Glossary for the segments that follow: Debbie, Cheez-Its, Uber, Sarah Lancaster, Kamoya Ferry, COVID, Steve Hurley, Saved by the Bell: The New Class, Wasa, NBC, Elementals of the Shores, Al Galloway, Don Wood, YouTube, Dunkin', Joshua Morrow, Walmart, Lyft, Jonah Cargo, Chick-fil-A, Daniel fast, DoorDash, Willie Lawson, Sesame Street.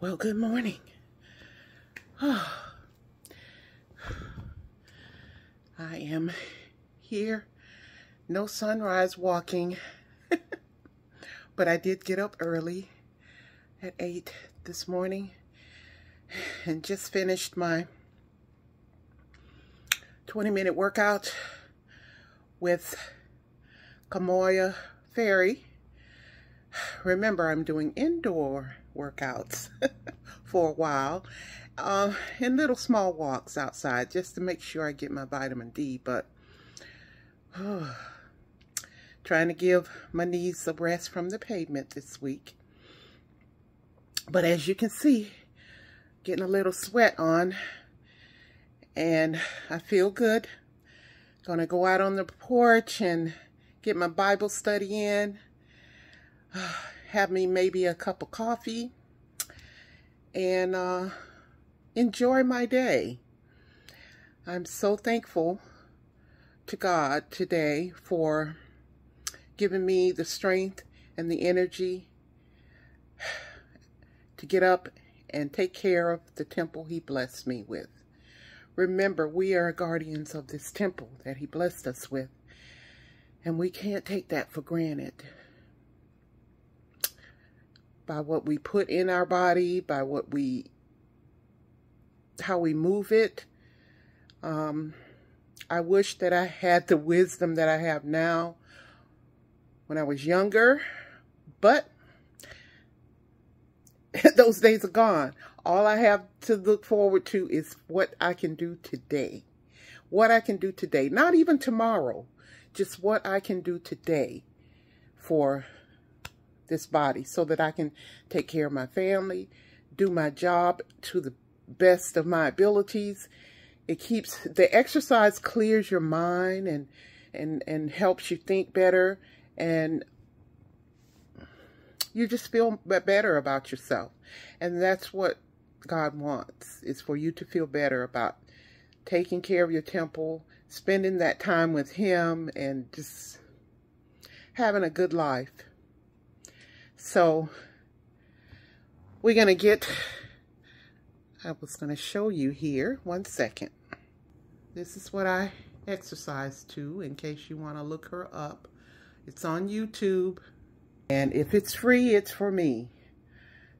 Well, good morning. Oh. I am here, no sunrise walking, but I did get up early at 8 this morning and just finished my 20-minute workout with Kamoya Ferry. Remember, I'm doing indoor workouts for a while and little small walks outside just to make sure I get my vitamin D, but trying to give my knees a rest from the pavement this week. But as you can see, getting a little sweat on and I feel good. Gonna go out on the porch and get my Bible study in. Have me maybe a cup of coffee and enjoy my day. I'm so thankful to God today for giving me the strength and the energy to get up and take care of the temple He blessed me with. Remember, we are guardians of this temple that He blessed us with, and we can't take that for granted. By what we put in our body, by what we, how we move it. I wish that I had the wisdom that I have now when I was younger, but those days are gone. All I have to look forward to is what I can do today. What I can do today, not even tomorrow, just what I can do today for this body so that I can take care of my family, do my job to the best of my abilities. It keeps, the exercise clears your mind and helps you think better, and you just feel better about yourself. And that's what God wants, is for you to feel better about taking care of your temple, spending that time with Him, and just having a good life. So, we're going to get, I was going to show you here, one second. This is what I exercise to, in case you want to look her up. It's on YouTube, and if it's free, it's for me.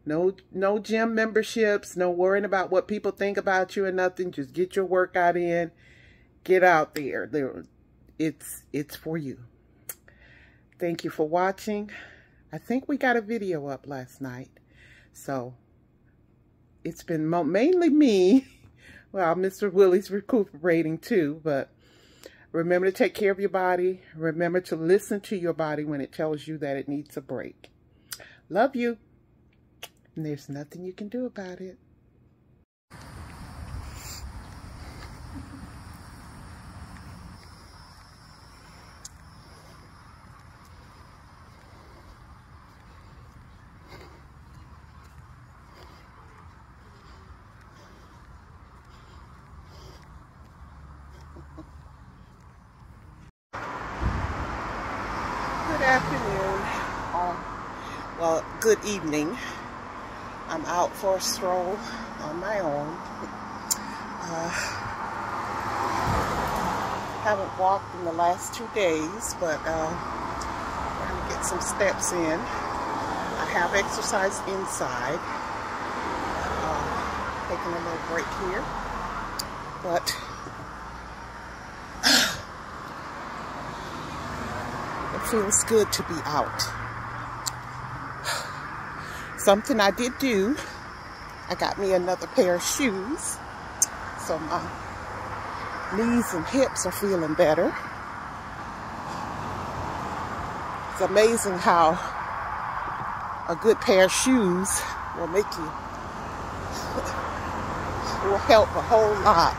No gym memberships, no worrying about what people think about you or nothing. Just get your workout in, get out there. It's for you. Thank you for watching. I think we got a video up last night, so it's been mainly me. Well, Mr. Willie's recuperating too, but remember to take care of your body. Remember to listen to your body when it tells you that it needs a break. Love you, and there's nothing you can do about it. Good evening. I'm out for a stroll on my own. Haven't walked in the last 2 days, but trying to get some steps in. I have exercised inside. Taking a little break here, but it feels good to be out. Something I did do, I got me another pair of shoes, so my knees and hips are feeling better. It's amazing how a good pair of shoes will make you, will help a whole lot.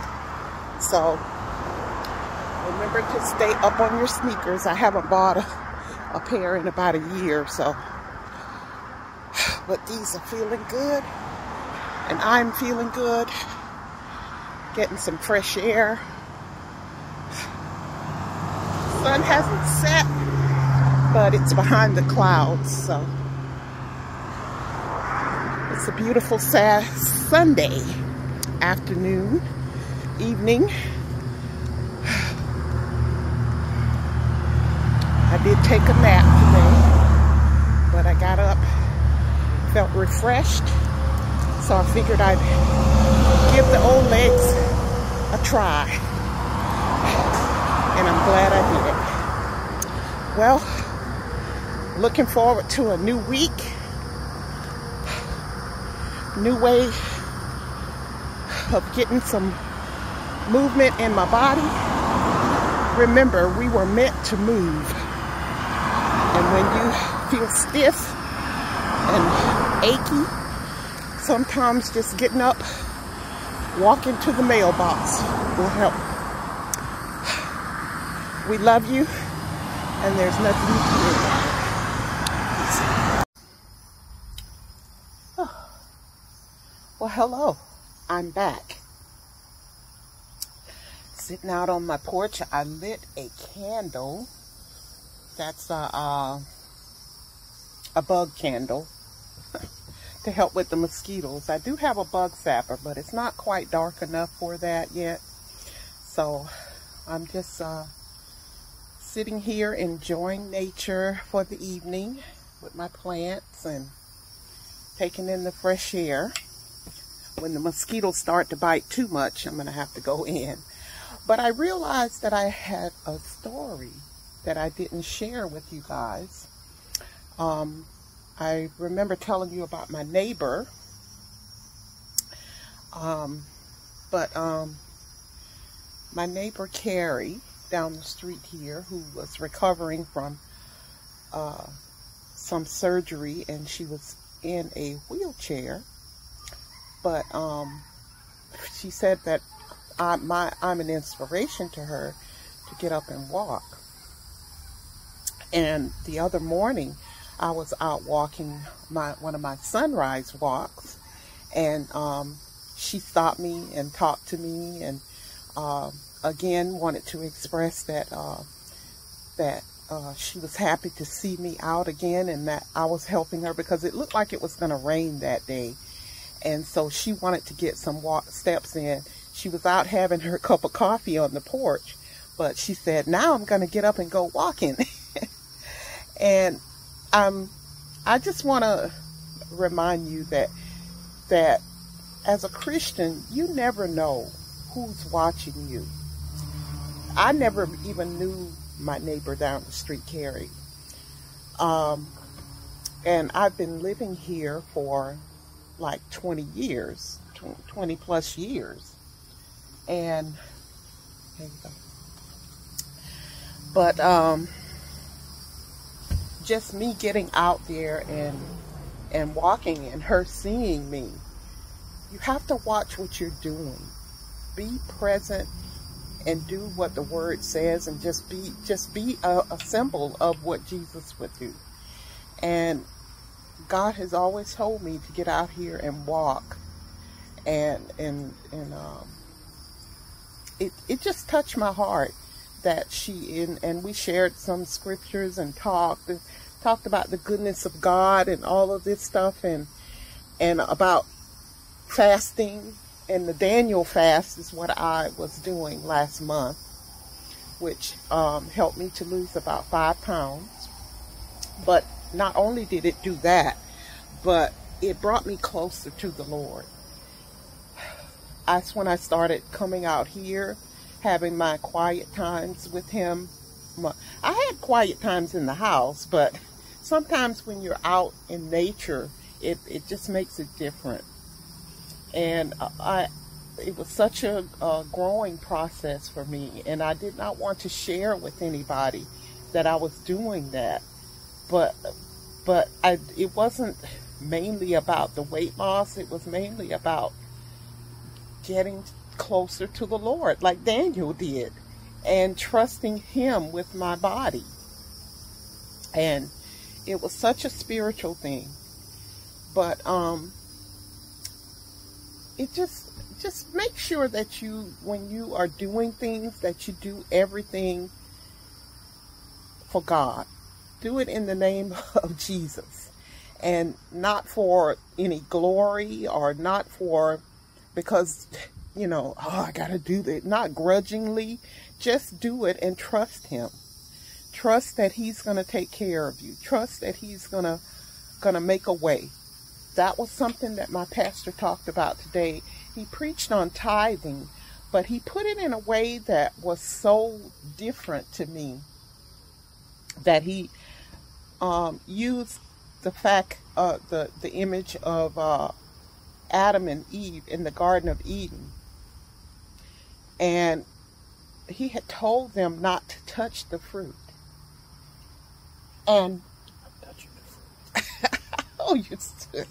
So remember to stay up on your sneakers. I haven't bought a pair in about a year or so. But these are feeling good, and I'm feeling good, getting some fresh air. Sun hasn't set, but it's behind the clouds, so it's It's a beautiful Sunday afternoon, evening. I did take a nap today, but I got up, felt refreshed, so I figured I'd give the old legs a try, and I'm glad I did. Well, looking forward to a new week, new way of getting some movement in my body. Remember, we were meant to move. And when you feel stiff and achy, sometimes just getting up, walking to the mailbox will help. We love you, and there's nothing you can do. Oh. Well, hello. I'm back. Sitting out on my porch, I lit a candle. That's a bug candle to help with the mosquitoes. I do have a bug zapper, but it's not quite dark enough for that yet. So I'm just sitting here enjoying nature for the evening with my plants and taking in the fresh air. When the mosquitoes start to bite too much, I'm going to have to go in. But I realized that I had a story that I didn't share with you guys. I remember telling you about my neighbor, my neighbor Carrie down the street here, who was recovering from some surgery, and she was in a wheelchair, but she said that I'm an inspiration to her to get up and walk. And the other morning, I was out walking one of my sunrise walks, and she stopped me and talked to me, and again wanted to express that she was happy to see me out again, and that I was helping her because it looked like it was going to rain that day, and so she wanted to get some steps in. She was out having her cup of coffee on the porch, but she said, "Now I'm going to get up and go walking." And I just want to remind you that as a Christian, you never know who's watching you. I never even knew my neighbor down the street, Carrie. And I've been living here for like 20 years, 20 plus years. And there you go. But just me getting out there and walking and her seeing me. You have to watch what you're doing. Be present and do what the word says, and just be a symbol of what Jesus would do. And God has always told me to get out here and walk, and it just touched my heart that we shared some scriptures and talked about the goodness of God and all of this stuff, and about fasting, and the Daniel fast is what I was doing last month, which helped me to lose about 5 pounds. But not only did it do that, but it brought me closer to the Lord. That's when I started coming out here, having my quiet times with him. I had quiet times in the house, but sometimes when you're out in nature, it just makes it different. And it was such a growing process for me, and I did not want to share with anybody that I was doing that. But it wasn't mainly about the weight loss. It was mainly about getting closer to the Lord, like Daniel did, and trusting him with my body. And it was such a spiritual thing, but it just make sure that you, when you are doing things, that you do everything for God. Do it in the name of Jesus. and not for any glory or not for, because, you know, oh, I gotta do that. Not grudgingly, just do it and trust him. Trust that he's gonna take care of you. Trust that he's gonna make a way. That was something that my pastor talked about today. He preached on tithing, but he put it in a way that was so different to me, that he used the fact, the image of Adam and Eve in the Garden of Eden. And he had told them not to touch the fruit. And I'm touching the fruit. Oh, you stood.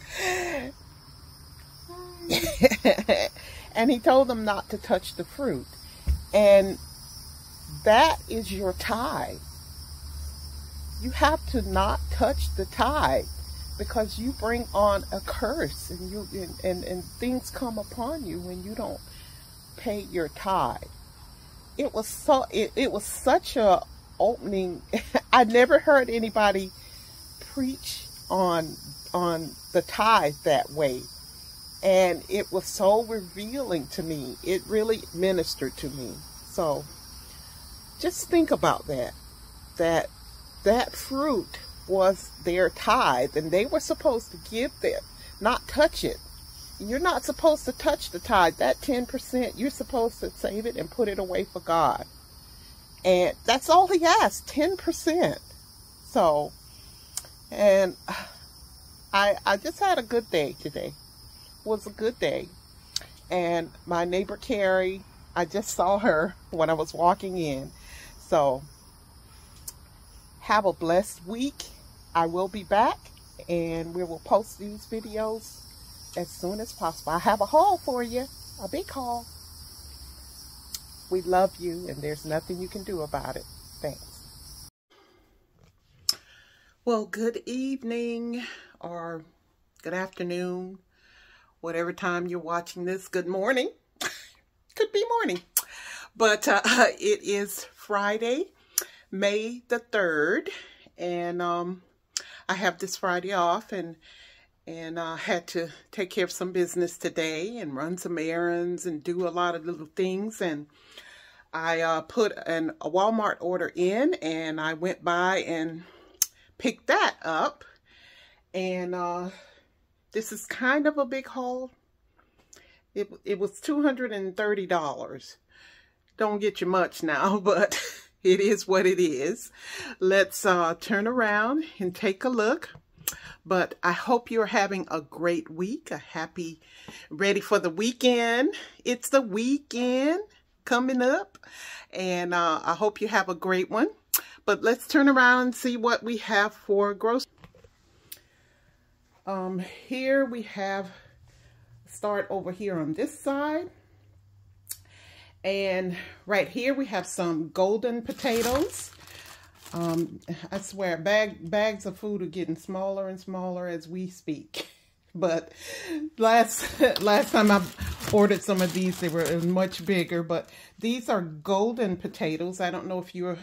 And he told them not to touch the fruit. And that is your tithe. You have to not touch the tithe, because you bring on a curse, and you and things come upon you when you don't pay your tithe. It was so it was such a opening. I never heard anybody preach on the tithe that way, and it was so revealing to me. It really ministered to me. So just think about that. That fruit was their tithe, and they were supposed to give that, not touch it. You're not supposed to touch the tithe. That 10%, you're supposed to save it and put it away for God. And that's all he asked, 10%. So, and I just had a good day today. It was a good day. And my neighbor Carrie, I just saw her when I was walking in. So, have a blessed week. I will be back, and we will post these videos as soon as possible. I have a haul for you, a big haul. We love you, and there's nothing you can do about it. Thanks. Well, good evening or good afternoon, whatever time you're watching this. Good morning. Could be morning, but it is Friday, May the 3rd, and I have this Friday off, and I had to take care of some business today and run some errands and do a lot of little things, and I put a Walmart order in, and I went by and picked that up, and this is kind of a big haul. It was $230. Don't get you much now, but it is what it is. Let's turn around and take a look. But I hope you're having a great week, a happy, ready for the weekend. It's the weekend coming up, and I hope you have a great one. But let's turn around and see what we have for groceries. Here we have, start over here on this side. And right here we have some golden potatoes. I swear, bags of food are getting smaller and smaller as we speak. But last time I ordered some of these, they were much bigger. But these are golden potatoes. I don't know if you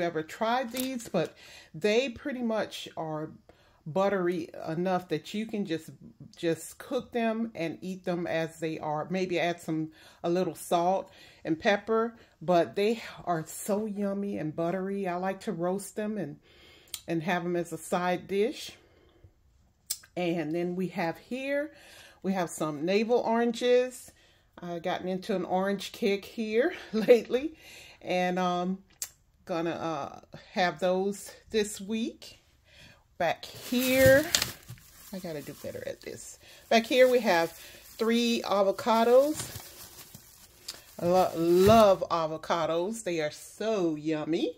ever tried these, but they pretty much are buttery enough that you can just cook them and eat them as they are. Maybe add a little salt and pepper, but they are so yummy and buttery. I like to roast them and have them as a side dish. And then we have here, we have some navel oranges. I've gotten into an orange kick here lately, and gonna have those this week. Back here, I gotta do better at this. Back here we have 3 avocados. I love avocados. They are so yummy.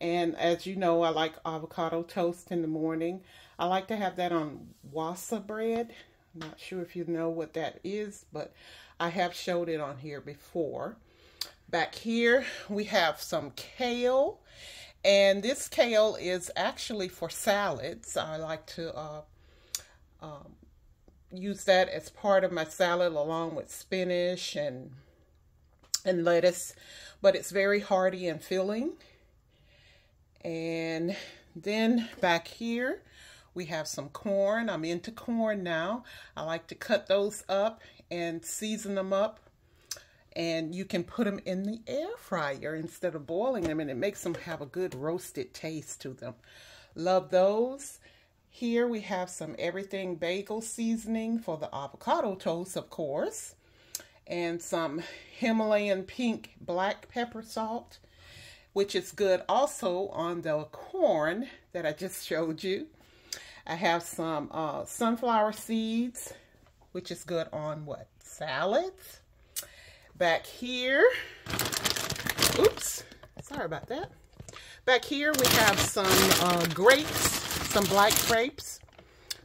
And as you know, I like avocado toast in the morning. I like to have that on wasa bread. I'm not sure if you know what that is, but I have showed it on here before. Back here we have some kale. And this kale is actually for salads. I like to use that as part of my salad along with spinach and lettuce. But it's very hearty and filling. And then back here, We have some corn. I'm into corn now. I like to cut those up and season them up. And you can put them in the air fryer instead of boiling them, and it makes them have a good roasted taste to them. Love those. Here we have some everything bagel seasoning for the avocado toast, of course, and some Himalayan pink black pepper salt, which is good also on the corn that I just showed you. I have some sunflower seeds, which is good on what? Salads. Back here, oops, sorry about that. Back here we have some grapes, some black grapes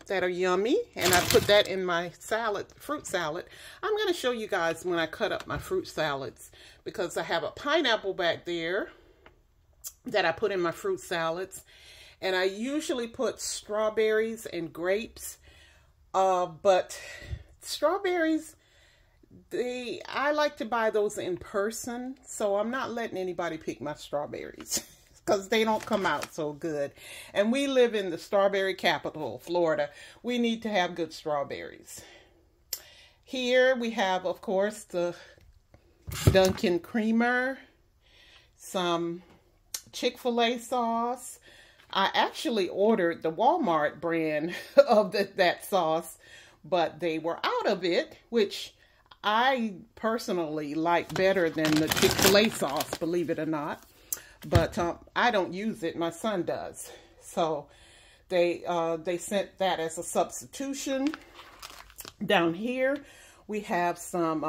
that are yummy, and I put that in my salad, fruit salad. I'm going to show you guys when I cut up my fruit salads, because I have a pineapple back there that I put in my fruit salads, and I usually put strawberries and grapes, but strawberries, I like to buy those in person, so I'm not letting anybody pick my strawberries because they don't come out so good. And we live in the strawberry capital, Florida. We need to have good strawberries. Here we have, of course, the Dunkin' creamer, some Chick-fil-A sauce. I actually ordered the Walmart brand of that sauce, but they were out of it, which I personally like better than the Chick-fil-A sauce, believe it or not, but I don't use it. My son does. So they sent that as a substitution. Down here, we have some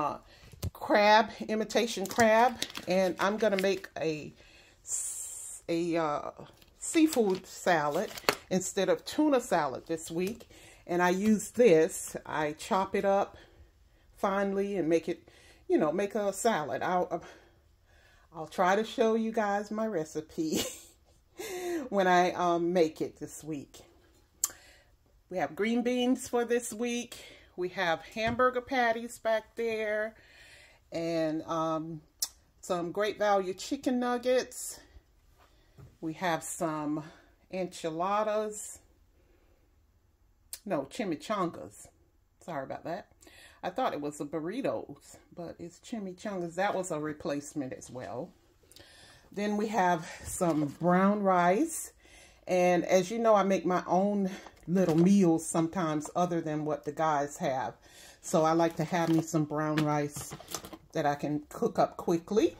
crab, imitation crab, and I'm gonna make a seafood salad instead of tuna salad this week. And I use this. I chop it up finely and make it, you know, make a salad. I'll try to show you guys my recipe when I make it this week. We have green beans for this week. We have hamburger patties back there, and some great value chicken nuggets. We have some enchiladas. No, chimichangas. Sorry about that. I thought it was the burritos, but it's chimichangas. That was a replacement as well. Then we have some brown rice. And as you know, I make my own little meals sometimes other than what the guys have. So I like to have me some brown rice that I can cook up quickly.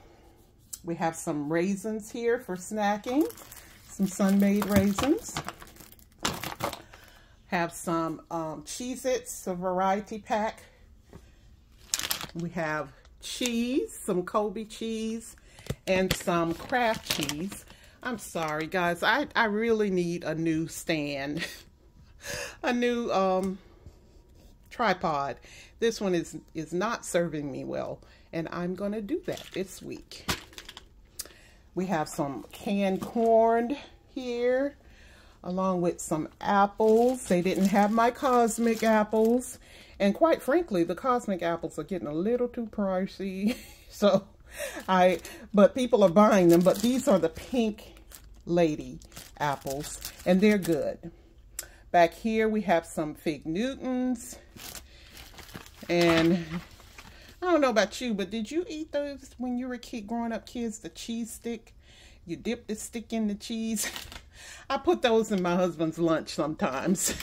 We have some raisins here for snacking. Some sun-made raisins. Have some Cheez-Its, a variety pack. We have cheese, some Kobe cheese, and some Kraft cheese. I'm sorry, guys. I really need a new stand, a new tripod. This one is not serving me well, and I'm going to do that this week. We have some canned corn here, along with some apples. They didn't have my cosmic apples. And quite frankly, the cosmic apples are getting a little too pricey. So but people are buying them. But these are the pink lady apples, and they're good. Back here we have some fig Newtons. And I don't know about you, but did you eat those when you were a kid, growing up kids, the cheese stick? You dip the stick in the cheese. I put those in my husband's lunch sometimes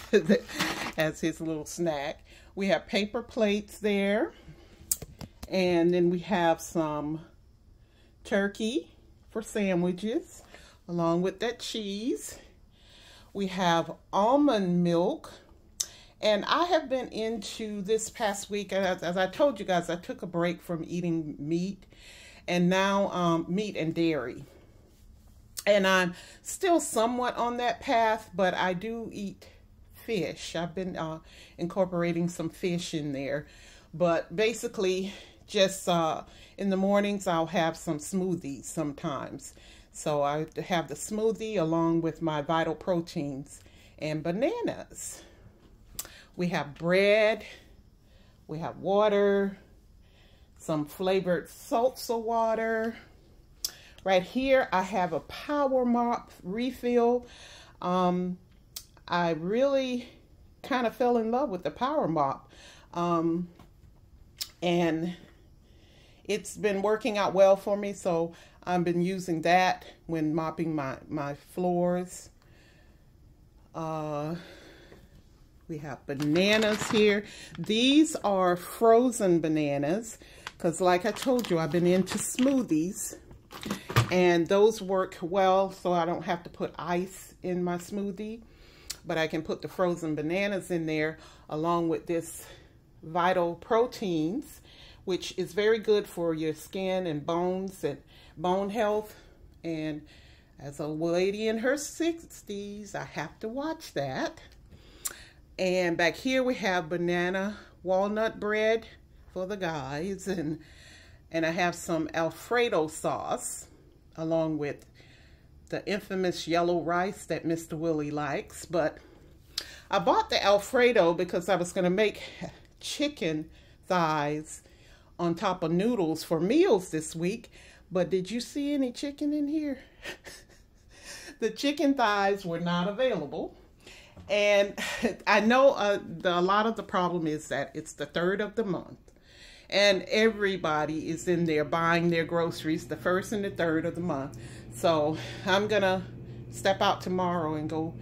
as his little snack. We have paper plates there. And then we have some turkey for sandwiches, along with that cheese. We have almond milk. And I have been into this past week, as I told you guys, I took a break from eating meat, and now meat and dairy. And I'm still somewhat on that path, but I do eat fish. I've been incorporating some fish in there. But basically, just in the mornings, I'll have some smoothies sometimes. So I have the smoothie along with my vital proteins and bananas. We have bread. We have water. Some flavored salsa water. Right here, I have a Power Mop refill. I really kind of fell in love with the power mop. And it's been working out well for me, so I've been using that when mopping my floors. We have bananas here. These are frozen bananas, because like I told you, I've been into smoothies, and those work well, so I don't have to put ice in my smoothie, but I can put the frozen bananas in there along with this Vital Proteins, which is very good for your skin and bones and bone health. And as a lady in her 60s, I have to watch that. And back here we have banana walnut bread for the guys. And I have some Alfredo sauce along with the infamous yellow rice that Mr. Willie likes. But I bought the Alfredo because I was going to make chicken thighs on top of noodles for meals this week, but did you see any chicken in here? The chicken thighs were not available, and I know a lot of the problem is that it's the 3rd of the month, and everybody is in there buying their groceries the 1st and the 3rd of the month, so I'm gonna step out tomorrow and go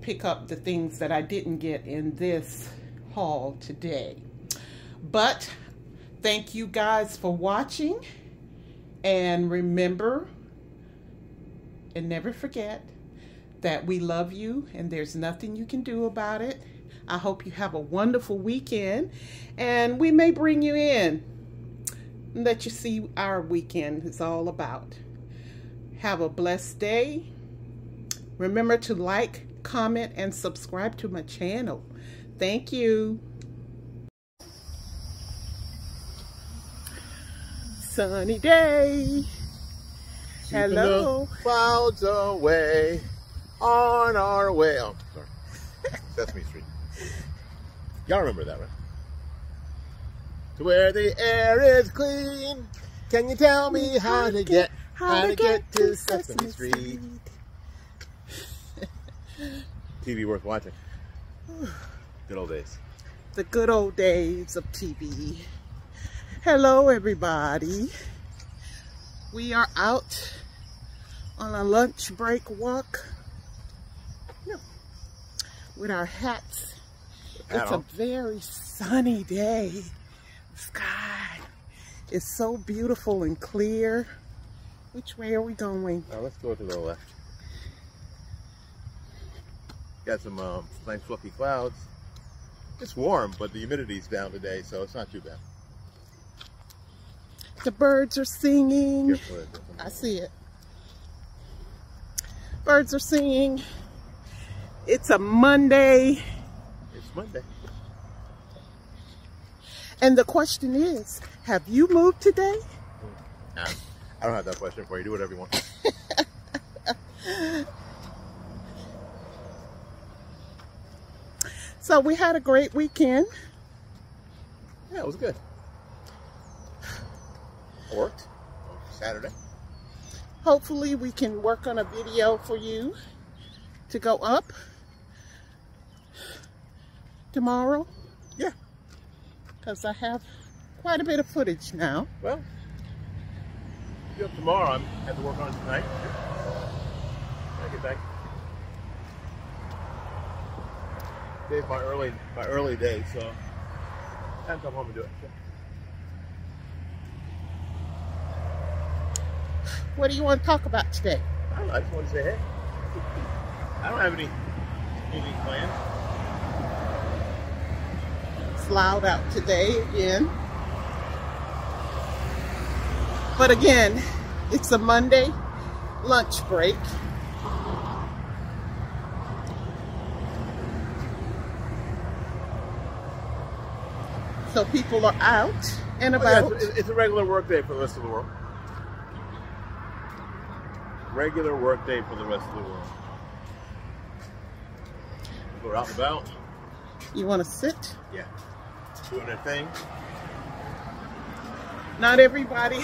pick up the things that I didn't get in this haul today. But thank you guys for watching, and remember and never forget that we love you and there's nothing you can do about it. I hope you have a wonderful weekend, and we may bring you in and let you see our weekend is all about. Have a blessed day. Remember to like, comment, and subscribe to my channel. Thank you. Sunny day. Keeping hello. Clouds away on our way. Oh, sorry. Sesame Street. Y'all remember that, right? To where the air is clean. Can you tell me how to get to Sesame Street? TV worth watching. Good old days. The good old days of TV. Hello everybody, we are out on a lunch break walk with our hats. It's a very sunny day. The sky is so beautiful and clear. Which way are we going? Let's go to the left. Got some nice fluffy clouds. It's warm, but the humidity's down today, so it's not too bad. The birds are singing. Careful, I see it. Birds are singing. It's a Monday. It's Monday. And the question is, have you moved today? Nah, I don't have that question for you. Do whatever you want. So we had a great weekend. Yeah, it was good. Worked Saturday. Hopefully we can work on a video for you to go up tomorrow. Yeah. Because I have quite a bit of footage now. Well, you up tomorrow. I'm have to work on it tonight. I get back. Today's my early day, so I have to come home and do it. What do you want to talk about today? I don't know, I just want to say hey. I don't have anything planned. It's loud out today again. But again, it's a Monday lunch break. So people are out and about. Yeah, it's a regular work day for the rest of the world. Regular work day for the rest of the world. We're out and about. You want to sit? Yeah. Doing their thing. Not everybody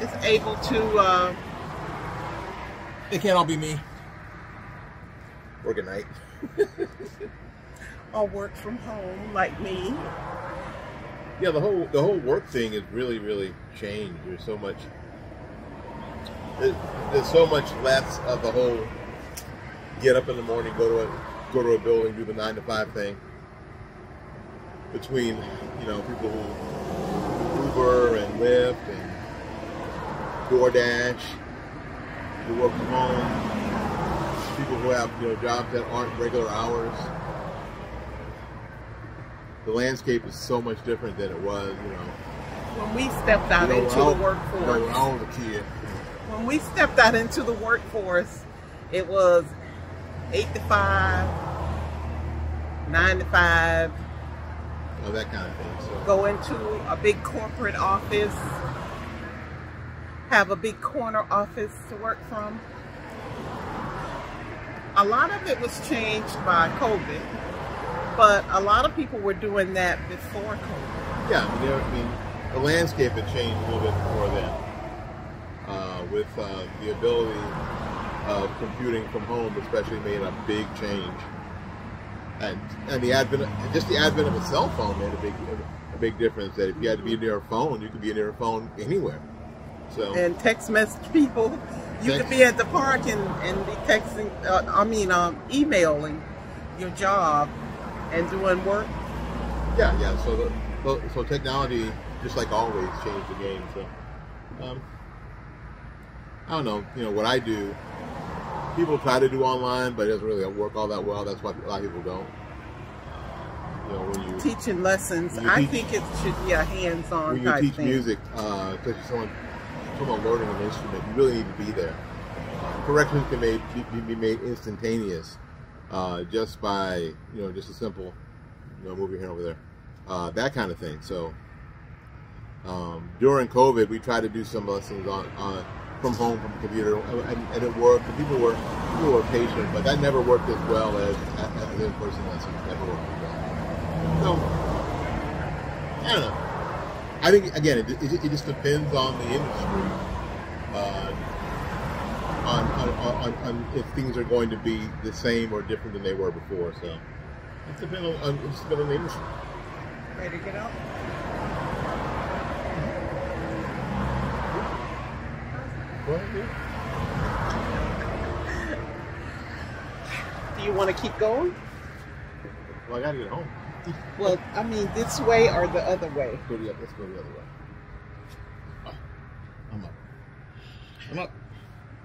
is able to. It can't all be me. or good night. Or work from home like me. Yeah, the whole work thing has really, really changed. There's so much. There's so much less of the whole get up in the morning, go to a building, do the 9-to-5 thing. Between, you know, people who Uber and Lyft and DoorDash, who work from home, people who have, you know, jobs that aren't regular hours. The landscape is so much different than it was, you know, when we stepped out into the workforce. You know, when I was a kid. When we stepped out into the workforce, it was 8 to 5, 9 to 5. Oh, that kind of thing. So. Go into a big corporate office, have a big corner office to work from. A lot of it was changed by COVID, but a lot of people were doing that before COVID. Yeah, I mean the landscape had changed a little bit before then, with the ability of computing from home, especially, made a big change. And the advent of a cell phone made a big difference. That if you had to be near a phone, you could be near a phone anywhere. So, and text message people, you could be at the park and be texting. Emailing your job and doing work. Yeah, yeah. So so technology, just like always, changed the game. So I don't know. You know what I do. People try to do online, but it doesn't really work all that well. That's why a lot of people don't. You know, when you teaching lessons, I think it should be a hands-on type thing. When you teach music, especially someone learning an instrument, you really need to be there. Corrections can be made instantaneous, just by, you know, just a simple, you know, move your hand over there, that kind of thing. So during COVID, we tried to do some lessons on from home, from the computer, and it worked. People were patient, but that never worked as well as in-person lessons. Never worked as well. So I don't know. I think, again, it just depends on the industry, on if things are going to be the same or different than they were before. So it depends on the industry. Ready to get out? Do you want to keep going? Well, I gotta get home. Well, I mean, this way or the other way? Let's go the other way. Oh, I'm up.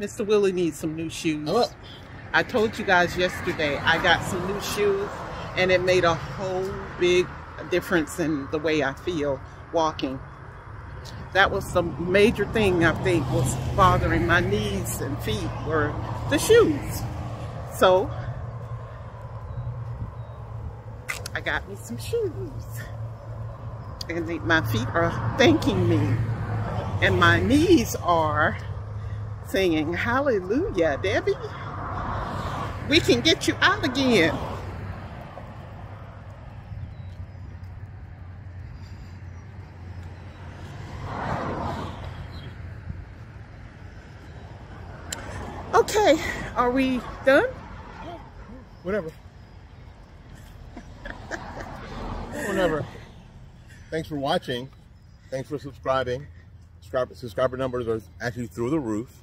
Mr. Willie needs some new shoes. I'm up. I told you guys yesterday I got some new shoes, and it made a whole big difference in the way I feel walking. That was some major thing I think was bothering my knees and feet were the shoes. So I got me some shoes, and my feet are thanking me, and my knees are singing hallelujah, Debbie, we can get you out again. Okay, are we done? Whatever. Whatever. Thanks for watching. Thanks for subscribing. Subscriber numbers are actually through the roof,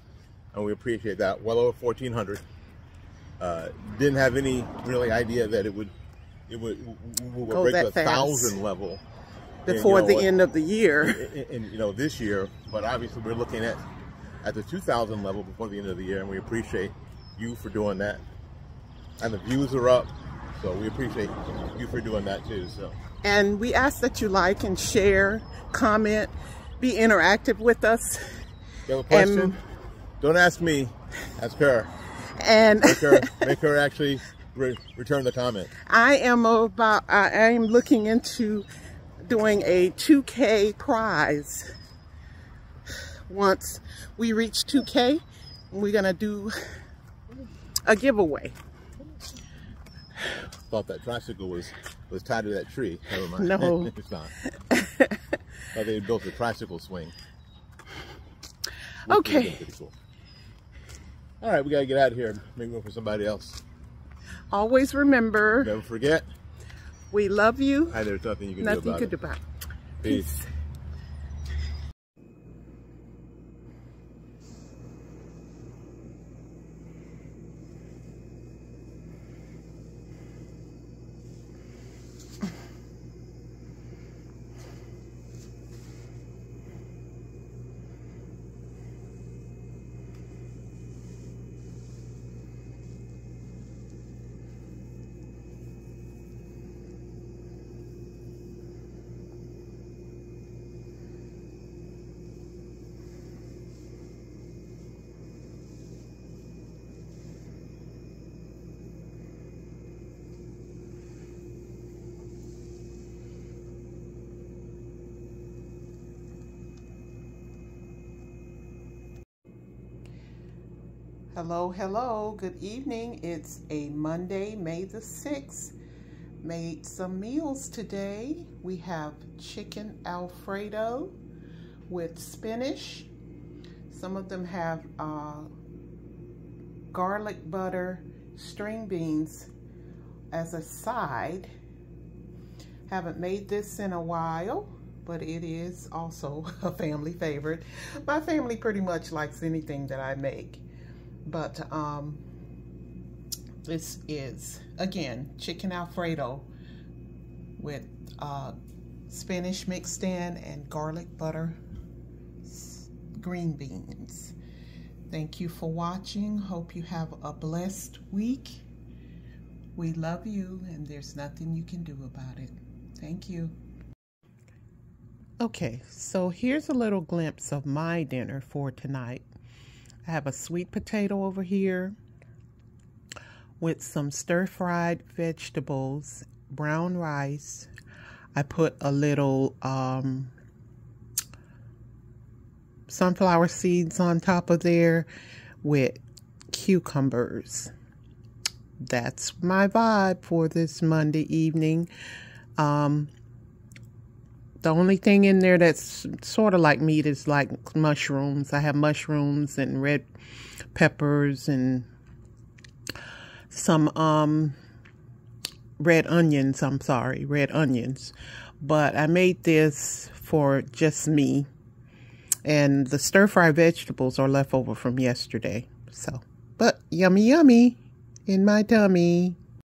and we appreciate that. Well over 1,400. Didn't have any really idea that it would break the 1,000 level before the end of the year. And you know, this year, but obviously we're looking at the 2,000 level before the end of the year, and we appreciate you for doing that. And the views are up, so we appreciate you for doing that too. So, and we ask that you like and share, comment, be interactive with us. You have a question? Don't ask me, ask her. And make her actually return the comment. I am looking into doing a 2K prize. Once we reach 2K, we're gonna do a giveaway. Thought that tricycle was tied to that tree. Never mind. No, it's not. Thought they built a tricycle swing. Okay. Cool. All right, we gotta get out of here. Make room for somebody else. Always remember. Never forget. We love you. And there's nothing you can do about it. Peace. Peace. Hello, hello, good evening. It's a Monday, May the 6th. Made some meals today. We have chicken Alfredo with spinach. Some of them have garlic butter, string beans as a side. Haven't made this in a while, but it is also a family favorite. My family pretty much likes anything that I make. But this is, again, chicken Alfredo with spinach mixed in and garlic butter, green beans. Thank you for watching. Hope you have a blessed week. We love you, and there's nothing you can do about it. Thank you. Okay, so here's a little glimpse of my dinner for tonight. I have a sweet potato over here with some stir-fried vegetables, brown rice. I put a little sunflower seeds on top of there with cucumbers. That's my vibe for this Monday evening. The only thing in there that's sort of like meat is like mushrooms. I have mushrooms and red peppers and some red onions. I'm sorry, red onions. But I made this for just me. And the stir-fried vegetables are left over from yesterday. So, but yummy, yummy in my tummy.